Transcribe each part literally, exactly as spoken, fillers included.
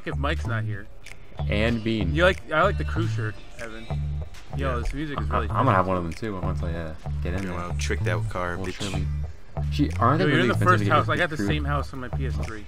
fuck if Mike's not here. And Bean. You like? I like the crew shirt, Evan. Yo, yeah. This music is really. I'm fun. Gonna have one of them too once I uh, get in. You know, trick that car, we'll bitch. Gee, aren't Yo, they you're really in the first house. I got the crew. Same house on my P S three.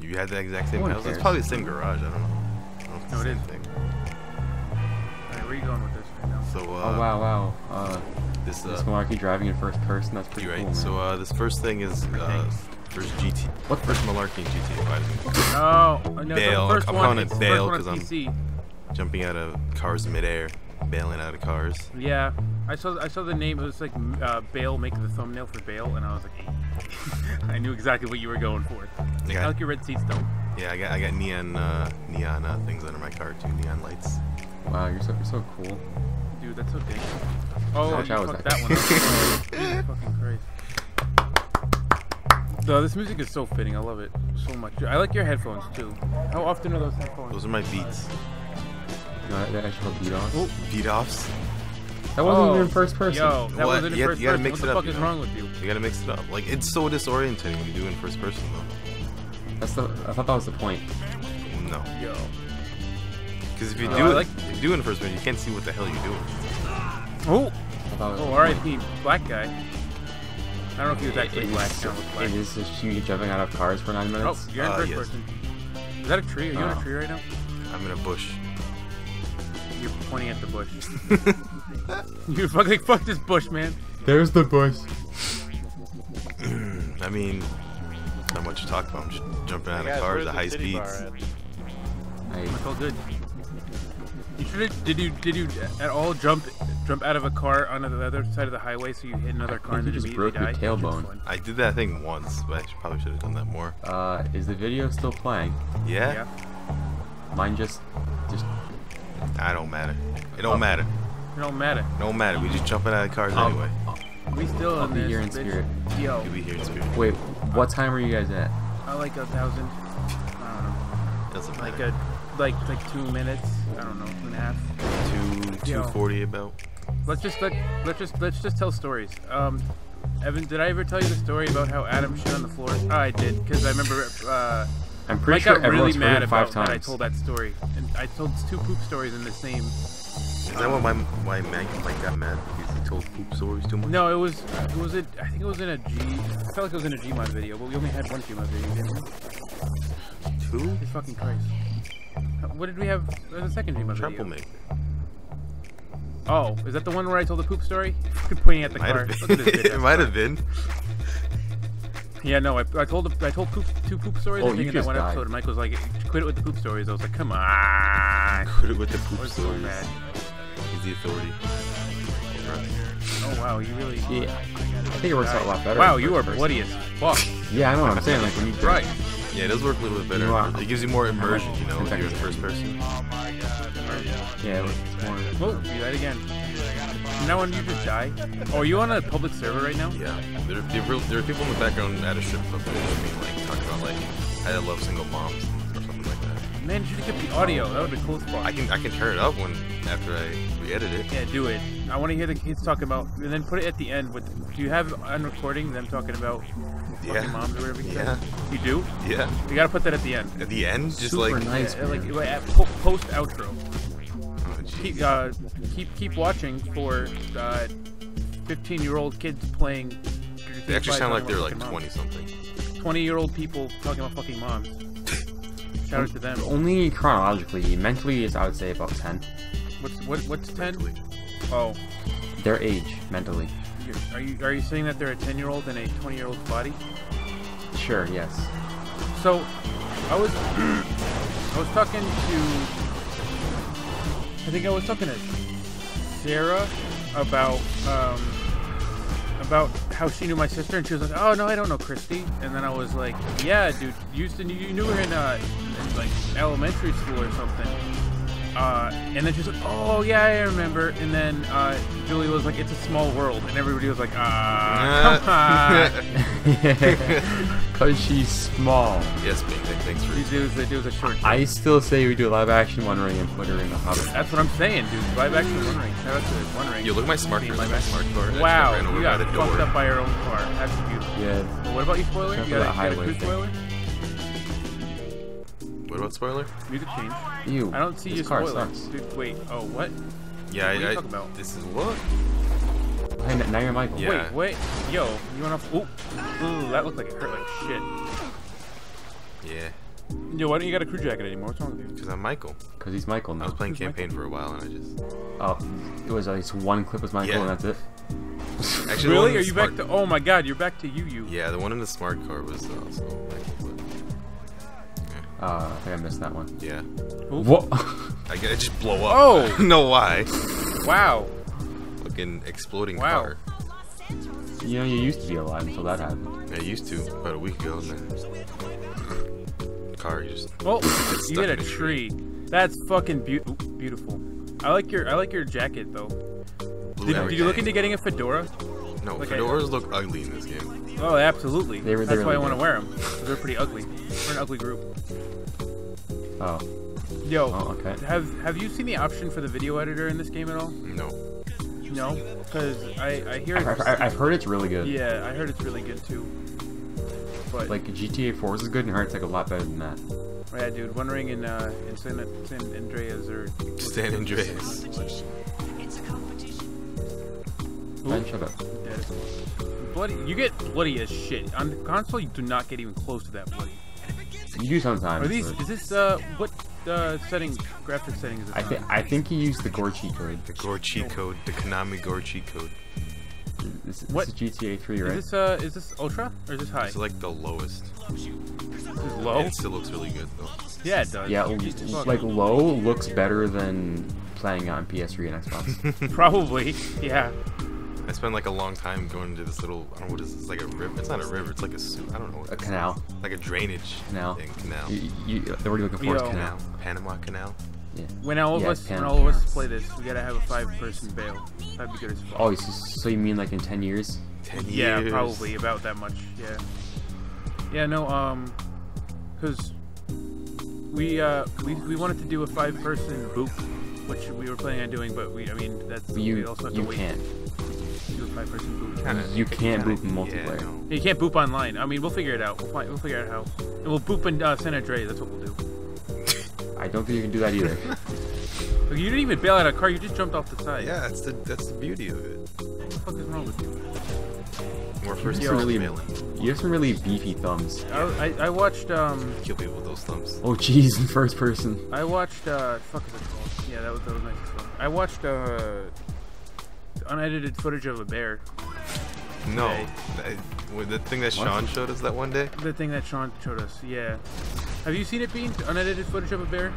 You had the exact same no house. Cares. It's probably the same garage. I don't know. I don't know no, it isn't. Thing. All right, where are you going with this right now? So. Uh, oh wow, wow. Uh, this uh, this malarkey driving in first person. That's pretty right. cool. Right. So uh, this first thing is. Uh, First G T. What first malarkey in G T A five? No, no, bail. I'm calling it bail because I'm jumping out of cars midair, bailing out of cars. Yeah, I saw I saw the name. It was like uh, bail, make the thumbnail for bail, and I was like, I knew exactly what you were going for. I, got, I like your red seats though. Yeah, I got I got neon uh, neon uh, things under my car too, neon lights. Wow, you're so you're so cool. Dude, that's so dangerous. Oh, I wish I was that, that one. Dude, fucking crazy. So this music is so fitting. I love it so much. I like your headphones too. How often are those headphones? Those are my Beats. No, they're actually called beat-offs. Oh. Beat-offs? That wasn't oh. even in first person. Yo, that wasn't in first person. What the fuck is wrong with you? You gotta mix it up. Like, it's so disorienting when you do in first person though. That's the. I thought that was the point. No. Yo. Because if you do it, if you do in first person, you can't see what the hell you're doing. Oh. Oh, R I P black guy. I don't know if he was actually black. It is just you jumping out of cars for nine minutes. Oh, you're in first uh, yes. person. Is that a tree? Are you oh. in a tree right now? I'm in a bush. You're pointing at the bush. You're fucking fuck this bush, man. There's the bush. I mean, not much to talk about. I'm just jumping out hey guys, of cars at high speeds. I felt good. You should have, did you did you at all jump jump out of a car on the other side of the highway so you hit another car and then immediately died? Your tailbone. I did that thing once, but I should, probably should have done that more. Uh, is the video still playing? Yeah. yeah. Mine just just. I don't matter. It don't oh. matter. It don't matter. It don't matter. We just jumping out of cars um, anyway. We still on this. Here in spirit. Yo. You'll be here in spirit. Wait, what time are you guys at? I like a thousand. I don't know. Doesn't matter. Like a. Like like two minutes, I don't know, two and a half. Two two forty about. Let's just let let's just let's just tell stories. Um, Evan, did I ever tell you the story about how Adam shit on the floor? Oh, I did, because I remember. Uh, I'm pretty Mike sure got really mad about that I told that story, and I told two poop stories in the same. Is um, that why my why Mike got mad? Because he told poop stories too much. No, it was it was it. I think it was in a G. I felt like it was in a Gmod video, but we only had one Gmod video, didn't we? Two? It's fucking Christ. What did we have in the second Gmod video? Trample Maker. Oh, is that the one where I told the poop story? Keep pointing at the car. Look at this bitch. It might have been. Yeah, no, I, I told I told poop, two poop stories oh, I think in that one died. episode, and Mike was like, quit it with the poop stories. I was like, come on. Quit it with the poop stories. So he's the authority. Oh, wow, you really... Yeah. I think it works out a lot better. Wow, you are bloody as fuck. Yeah, I know what I'm saying. Like, when you... Right. Yeah, it does work a little bit better. Wow. It gives you more immersion, you know, if you're in first person. Oh my god. Yeah, it's more... Oh, do that again. Now when you just die... Oh, are you on a public server right now? Yeah. There are, real, there are people in the background at a strip club that are like, talking about, like, I love single moms or something like that. Man, you should have kept the audio. That would be cool as fuck. I can, I can turn it up when after I re-edit it. Yeah, do it. I want to hear the kids talking about... And then put it at the end with... Do you have on recording them talking about... Yeah. Moms or whatever you yeah. You do? Yeah. You gotta put that at the end. At the end? Just Super like, nice, yeah, like like post outro. Oh, keep uh keep keep watching for uh fifteen year old kids playing. They actually sound like they're like twenty something. Twenty year old people talking about fucking moms. Shout out to them. Only chronologically, mentally is I would say about ten. What's what what's ten? Oh. Their age, mentally. Are you are you saying that they're a ten-year-old in a twenty-year-old's body? Sure. Yes. So, I was I was talking to I think I was talking to Sarah about um, about how she knew my sister, and she was like, "Oh no, I don't know Christy." And then I was like, "Yeah, dude, you used to you knew her in, uh, in like elementary school or something." Uh, and then she's like, "Oh yeah, I remember." And then uh, Julie was like, "It's a small world," and everybody was like, "Ah, because she's small." Yes, Bing. Thanks for it. It was a short. I joke. Still say we do a live action One Ring and put her in the Hobbit. That's what I'm saying, dude. Live action One Ring. Shout out to One Ring. You look at my smart car. My smart car. Wow, we got fucked up by our own car. That's beautiful. Yeah. Well, what about you, spoiler? You got a, you got a spoiler? What about spoiler? You need to change. You. I don't see your car spoiler. Sucks. Dude, wait. Oh, what? Yeah, what I, are you I, talking about? This is what? Hey, now you're Michael. Yeah. Wait, wait. Yo, you went off. Ooh. Ooh, that looked like it hurt like shit. Yeah. Yo, why don't you got a crew jacket anymore? What's wrong with you? Because I'm Michael. Because he's Michael now. I was playing Who's campaign Michael? for a while and I just... Oh, it was just one clip with Michael yeah. and that's it? Actually, really? Are you smart... back to... Oh my god, you're back to you, you. Yeah, the one in the smart car was also Michael. Yeah. Uh, I think I missed that one. Yeah. Oof. What? I gotta just blow up. Oh! No, why? Wow. Fucking exploding wow. car. You know, you used to be alive until that happened. I used to, about a week ago. Man. Car, you just well, you hit a tree. tree. That's fucking be beautiful. I like your I like your jacket though. Did, did you look into getting a fedora? No, like fedoras I, look ugly in this game. Oh, absolutely. They were, That's why really I want to wear them. They're pretty ugly. We're an ugly group. Oh. Yo. Oh, okay. Have Have you seen the option for the video editor in this game at all? No. No, because I I hear I've, it's, I've heard it's really good. Yeah, I heard it's really good too. But, like G T A four is good and Heart's like a lot better than that. Yeah, dude. Wondering in uh, in San, San Andreas or San Andreas. It's a competition. Ben, shut up. Yeah. Bloody, you get bloody as shit on the console. You do not get even close to that bloody. You do sometimes. Are these? But... Is this uh? What uh setting? Graphic setting is this? I think I think he used the Gore cheat code. The Gore cheat code. The Konami Gore cheat code. This, this what? Is G T A three, right? Is this, uh, is this ultra or is this high? It's like the lowest. This is low? It still looks really good though. Yeah, it does. Yeah, like low looks better than playing on P S three and Xbox. Probably, yeah. I spent like a long time going into this little, I don't know what it is, it's like a river. It's not a river, it's like a suit. I don't know what A canal. Is. Like a drainage canal. Thing. Canal. You, you, the word you're looking for is canal. Panama Canal. Yeah. When all of yeah, us, when all of us play this, we gotta have a five-person bail. That'd be good as fuck. Oh, so, so you mean like in ten years? Ten yeah, years. Yeah, probably about that much. Yeah. Yeah, no, um, cause we uh we we wanted to do a five-person boop, which we were planning on doing, but we I mean that's you we also have to you wait. can't. Do a five-person boop. Kinda, you can't kinda, boop in multiplayer. Yeah, no. You can't boop online. I mean, we'll figure it out. We'll find, we'll figure out how, and we'll boop in uh, San Andreas. That's what we'll do. I don't think you can do that either. You didn't even bail out a car, you just jumped off the side. Yeah, that's the that's the beauty of it. What the fuck is wrong with you? More first person really, bailing. You have some really beefy thumbs. I, I, I watched um kill people with those thumbs. Oh jeez, in first person. I watched uh fuck is it called? Yeah, that was that was nice as well. I watched uh unedited footage of a bear. No. I, the thing that Sean what? showed us that one day? The thing that Sean showed us, yeah. Have you seen it, Bean? Unedited footage of a bear?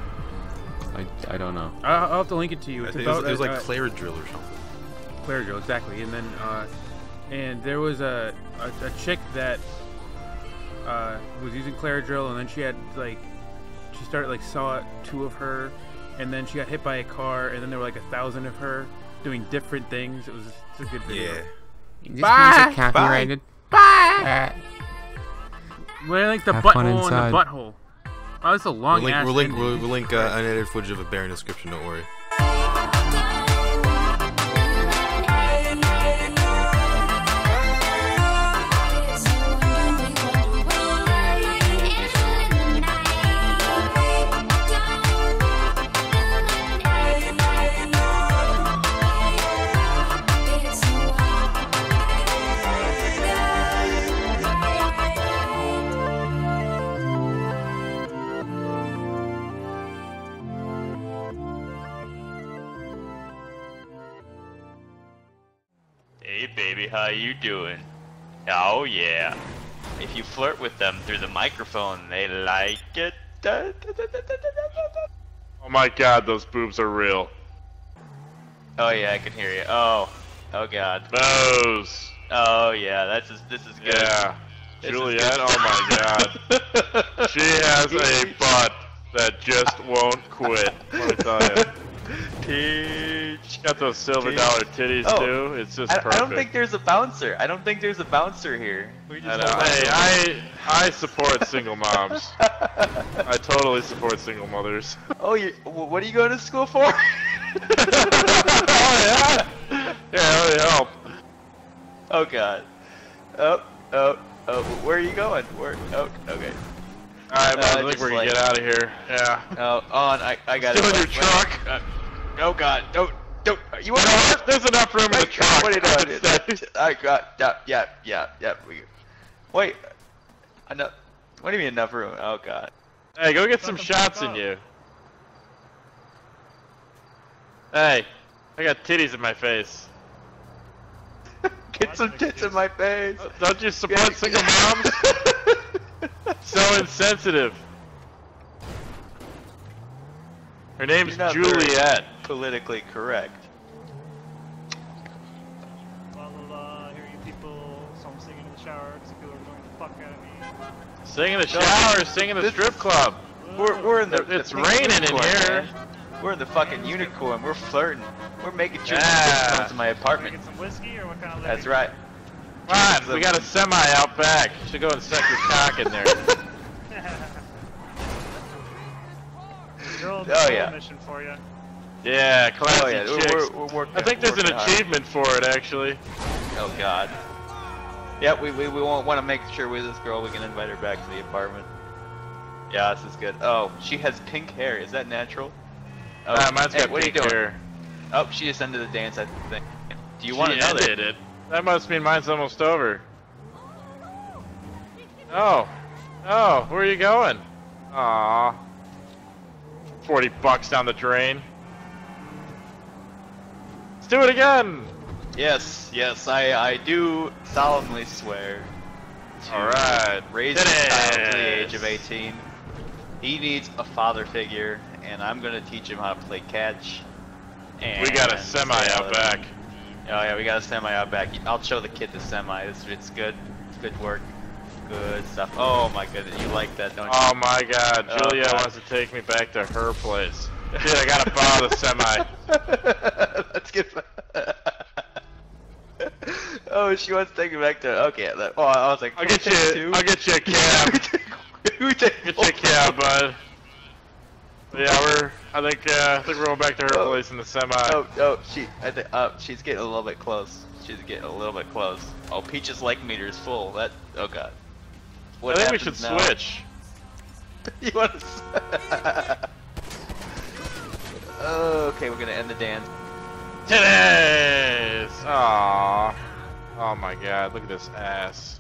I, I don't know. I'll, I'll have to link it to you. It's I think about, it was, it was uh, like Claridril or something. Claridril, exactly. And then, uh, and there was a, a, a chick that uh, was using Claridril, and then she had, like, she started, like, saw two of her, and then she got hit by a car, and then there were, like, a thousand of her doing different things. It was just a good video. Yeah. This Bye. Copyrighted. Bye. Bye. We're like the butthole and the butthole. Oh, it's a long we'll link, ass. We'll link, we'll, we'll link uh, unedited footage of a bear in the description. Don't worry. How you doing? Oh yeah. If you flirt with them through the microphone, they like it. Da, da, da, da, da, da. Oh my god, those boobs are real. Oh yeah, I can hear you. Oh, oh god. Those. Oh yeah, that's just, this is good. Yeah. This Juliet, good. Oh my god. She has a butt that just won't quit. Let me tell you. Teach. Got those silver Teach. dollar titties oh, too. It's just I, perfect. I don't think there's a bouncer. I don't think there's a bouncer here. We just hey, I I support single moms. I totally support single mothers. Oh, you, what are you going to school for? Oh yeah. Yeah, that would help. Oh god. Oh, oh, oh. Where are you going? Where? Oh, okay. Alright, no, I think we're like, gonna get out of here. Yeah. No, on. I, I got Still it. Still in your truck. Uh, oh God, don't, don't. You want no, to, there's enough room in the truck. What are you doing? I got. Yeah, yeah, yeah, yeah. We, wait. Enough. What do you mean enough room? Oh God. Hey, go get some shots in you. Hey, I got titties in my face. Get some tits in my face. Don't you support single moms? So insensitive. Her name's Juliet. Politically correct. Well, uh, here you people. Someone singing in the shower because people are annoying the fuck out of me. Singing in the shower, singing in the strip club. We're, we're in the. It's raining in here. We're in the fucking unicorn. We're flirting. We're making sure yeah. Comes to my apartment. Get some whiskey or what kind of That's right. Right, we got a semi out back. You should go and suck your cock in there. Girl, oh yeah. Mission for you. Yeah, classy oh, yeah. Chicks. We're, we're working, I think there's an achievement hard. for it actually. Oh God. Yeah, we we we want to make sure with this girl we can invite her back to the apartment. Yeah, this is good. Oh, she has pink hair. Is that natural? Oh, nah, mine's hey, got what pink are you doing? hair. Oh, she just ended the dance. I think. Do you want to know that? That must mean mine's almost over. Oh, oh, where are you going? Aww, forty bucks down the drain. Let's do it again. Yes, yes, I I do solemnly swear. All right, raise the child to the age of eighteen. He needs a father figure, and I'm gonna teach him how to play catch. And we got a semi out back. Oh yeah, we got a semi out back. I'll show the kid the semi. It's, it's good. It's good work. Good stuff. Oh my goodness, you like that, don't you? Oh my God, Julia oh, God. wants to take me back to her place. Dude, I gotta borrow the semi. Let's get Oh, she wants to take me back to... Okay, that... Oh, I was like... I'll get you... Two? I'll get you a cab. Who take... Get you a cab, bud. Yeah, we're. I think. Uh, I think we're going back to her oh. place in the semi. Oh, oh, she. I think. Uh, she's getting a little bit close. She's getting a little bit close. Oh, Peach's like meter's full. That. Oh God. What I think we should now? switch. You want to? Okay, we're gonna end the dance. Titties! Aww. Oh my God! Look at this ass.